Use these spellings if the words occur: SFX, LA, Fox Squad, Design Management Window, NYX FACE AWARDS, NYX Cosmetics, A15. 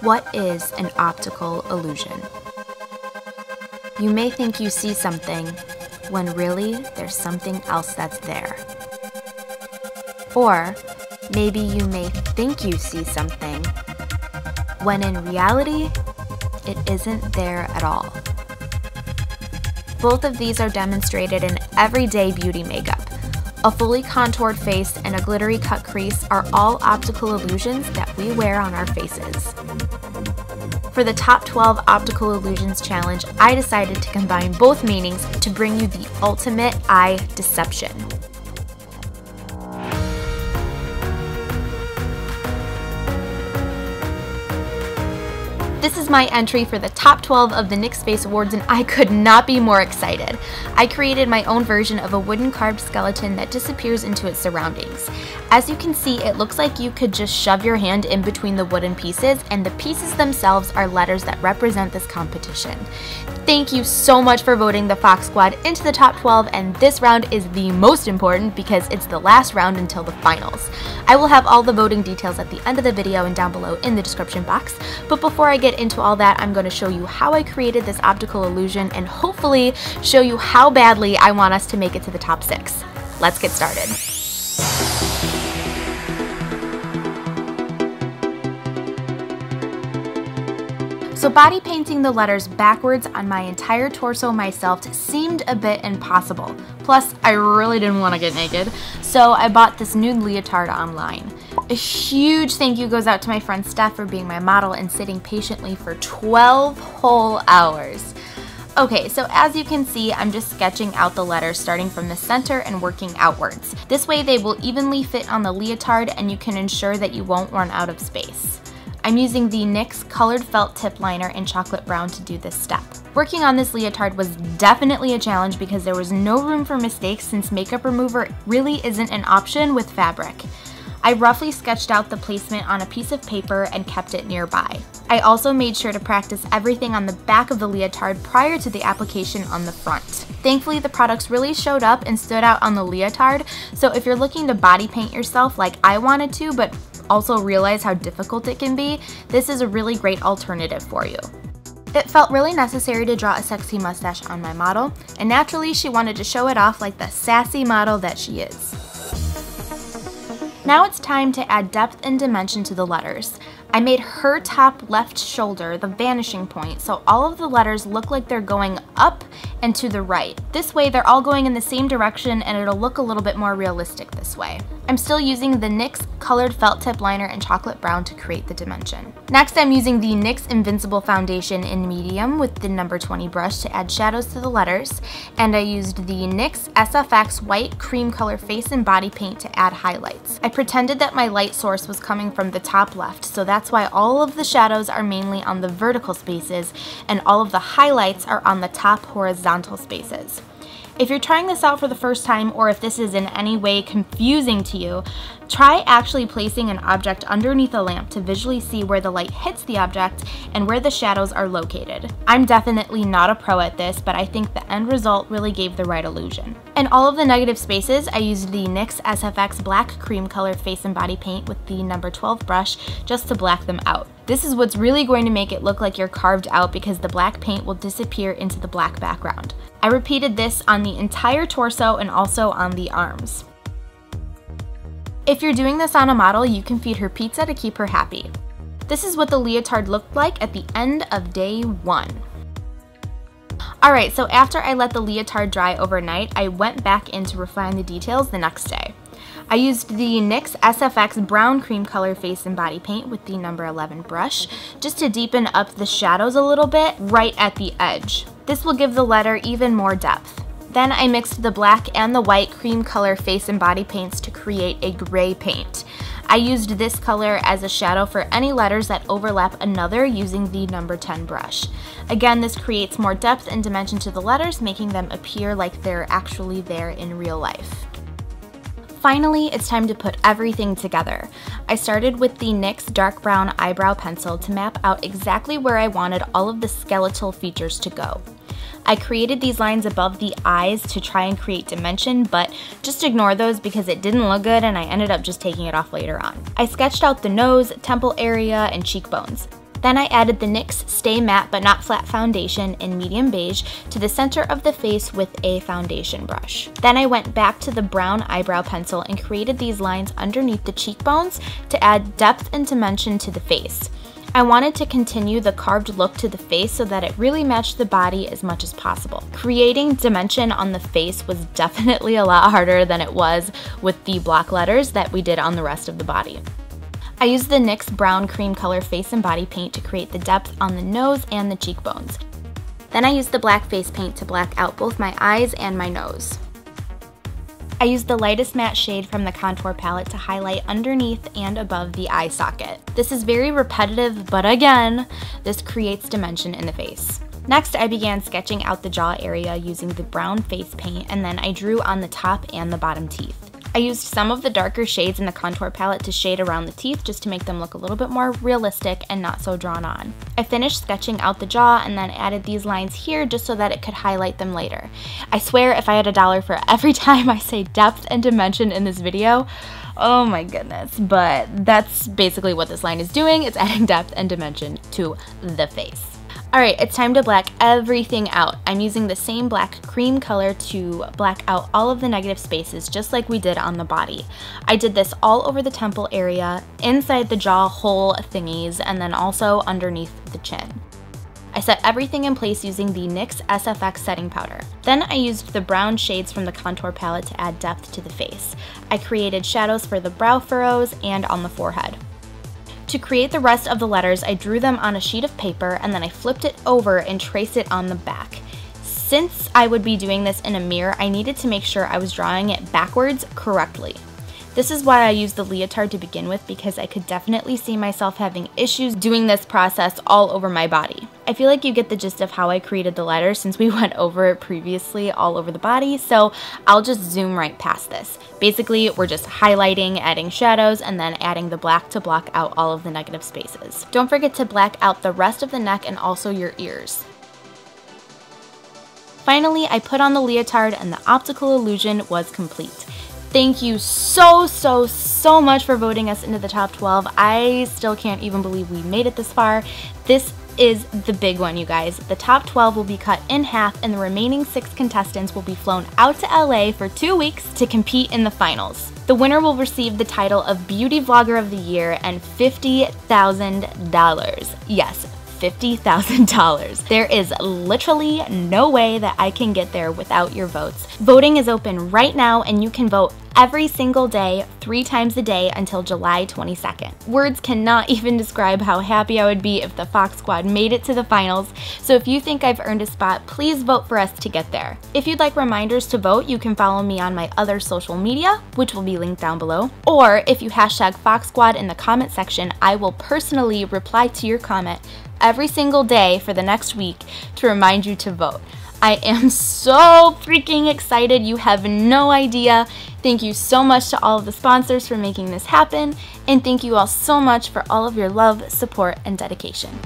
What is an optical illusion? You may think you see something, when really there's something else that's there. Or maybe you may think you see something, when in reality, it isn't there at all. Both of these are demonstrated in everyday beauty makeup. A fully contoured face and a glittery cut crease are all optical illusions that we wear on our faces. For the Top 12 Optical Illusions Challenge, I decided to combine both meanings to bring you the ultimate eye deception. This is my entry for the top 12 of the NYX Face Awards, and I could not be more excited. I created my own version of a wooden carved skeleton that disappears into its surroundings. As you can see, it looks like you could just shove your hand in between the wooden pieces, and the pieces themselves are letters that represent this competition. Thank you so much for voting the Fox Squad into the top 12, and this round is the most important because it's the last round until the finals. I will have all the voting details at the end of the video and down below in the description box, but before I get into all that, I'm going to show you how I created this optical illusion and hopefully show you how badly I want us to make it to the top 6. Let's get started. So body painting the letters backwards on my entire torso myself seemed a bit impossible. Plus, I really didn't want to get naked, so I bought this nude leotard online. A huge thank you goes out to my friend Steph for being my model and sitting patiently for 12 whole hours. Okay, so as you can see, I'm just sketching out the letters starting from the center and working outwards. This way they will evenly fit on the leotard and you can ensure that you won't run out of space. I'm using the NYX Colored Felt Tip Liner in Chocolate Brown to do this step. Working on this leotard was definitely a challenge because there was no room for mistakes since makeup remover really isn't an option with fabric. I roughly sketched out the placement on a piece of paper and kept it nearby. I also made sure to practice everything on the back of the leotard prior to the application on the front. Thankfully, the products really showed up and stood out on the leotard, so if you're looking to body paint yourself like I wanted to, but also realize how difficult it can be, this is a really great alternative for you. It felt really necessary to draw a sexy mustache on my model, and naturally she wanted to show it off like the sassy model that she is. Now it's time to add depth and dimension to the letters. I made her top left shoulder the vanishing point, so all of the letters look like they're going up and to the right. This way they're all going in the same direction and it'll look a little bit more realistic this way. I'm still using the NYX Colored Felt Tip Liner in Chocolate Brown to create the dimension. Next, I'm using the NYX Invincible Foundation in Medium with the number 20 brush to add shadows to the letters, and I used the NYX SFX White Cream Color Face and Body Paint to add highlights. I pretended that my light source was coming from the top left, so that's why all of the shadows are mainly on the vertical spaces, and all of the highlights are on the top horizontal spaces. If you're trying this out for the first time, or if this is in any way confusing to you, try actually placing an object underneath a lamp to visually see where the light hits the object and where the shadows are located. I'm definitely not a pro at this, but I think the end result really gave the right illusion. In all of the negative spaces, I used the NYX SFX Black Cream Color Face and Body Paint with the number 12 brush just to black them out. This is what's really going to make it look like you're carved out because the black paint will disappear into the black background. I repeated this on the entire torso and also on the arms. If you're doing this on a model, you can feed her pizza to keep her happy. This is what the leotard looked like at the end of day one. Alright, so after I let the leotard dry overnight, I went back in to refine the details the next day. I used the NYX SFX Brown Cream Color Face and Body Paint with the number 11 brush just to deepen up the shadows a little bit right at the edge. This will give the letter even more depth. Then I mixed the black and the white cream color face and body paints to create a gray paint. I used this color as a shadow for any letters that overlap another using the number 10 brush. Again, this creates more depth and dimension to the letters, making them appear like they're actually there in real life. Finally, it's time to put everything together. I started with the NYX Dark Brown Eyebrow Pencil to map out exactly where I wanted all of the skeletal features to go. I created these lines above the eyes to try and create dimension, but just ignore those because it didn't look good and I ended up just taking it off later on. I sketched out the nose, temple area, and cheekbones. Then I added the NYX Stay Matte But Not Flat Foundation in medium beige to the center of the face with a foundation brush. Then I went back to the brown eyebrow pencil and created these lines underneath the cheekbones to add depth and dimension to the face. I wanted to continue the carved look to the face so that it really matched the body as much as possible. Creating dimension on the face was definitely a lot harder than it was with the block letters that we did on the rest of the body. I used the NYX Brown Cream Color Face and Body Paint to create the depth on the nose and the cheekbones. Then I used the black face paint to black out both my eyes and my nose. I used the lightest matte shade from the contour palette to highlight underneath and above the eye socket. This is very repetitive, but again, this creates dimension in the face. Next, I began sketching out the jaw area using the brown face paint, and then I drew on the top and the bottom teeth. I used some of the darker shades in the contour palette to shade around the teeth just to make them look a little bit more realistic and not so drawn on. I finished sketching out the jaw and then added these lines here just so that it could highlight them later. I swear if I had $1 for every time I say depth and dimension in this video, oh my goodness, but that's basically what this line is doing. It's adding depth and dimension to the face. Alright, it's time to black everything out. I'm using the same black cream color to black out all of the negative spaces just like we did on the body. I did this all over the temple area, inside the jaw hole thingies, and then also underneath the chin. I set everything in place using the NYX SFX setting powder. Then I used the brown shades from the contour palette to add depth to the face. I created shadows for the brow furrows and on the forehead. To create the rest of the letters, I drew them on a sheet of paper and then I flipped it over and traced it on the back. Since I would be doing this in a mirror, I needed to make sure I was drawing it backwards correctly. This is why I used the leotard to begin with, because I could definitely see myself having issues doing this process all over my body. I feel like you get the gist of how I created the letters since we went over it previously all over the body, so I'll just zoom right past this. Basically, we're just highlighting, adding shadows, and then adding the black to block out all of the negative spaces. Don't forget to black out the rest of the neck and also your ears. Finally, I put on the leotard and the optical illusion was complete. Thank you so much for voting us into the top 12. I still can't even believe we made it this far. This is the big one, you guys. The top 12 will be cut in half and the remaining 6 contestants will be flown out to LA for 2 weeks to compete in the finals. The winner will receive the title of Beauty Vlogger of the Year and $50,000. Yes, $50,000. There is literally no way that I can get there without your votes. Voting is open right now and you can vote every single day, 3 times a day until July 22nd. Words cannot even describe how happy I would be if the Fox Squad made it to the finals, so if you think I've earned a spot, please vote for us to get there. If you'd like reminders to vote, you can follow me on my other social media, which will be linked down below, or if you hashtag Fox Squad in the comment section, I will personally reply to your comment every single day for the next week to remind you to vote. I am so freaking excited, you have no idea. Thank you so much to all of the sponsors for making this happen, and thank you all so much for all of your love, support, and dedication.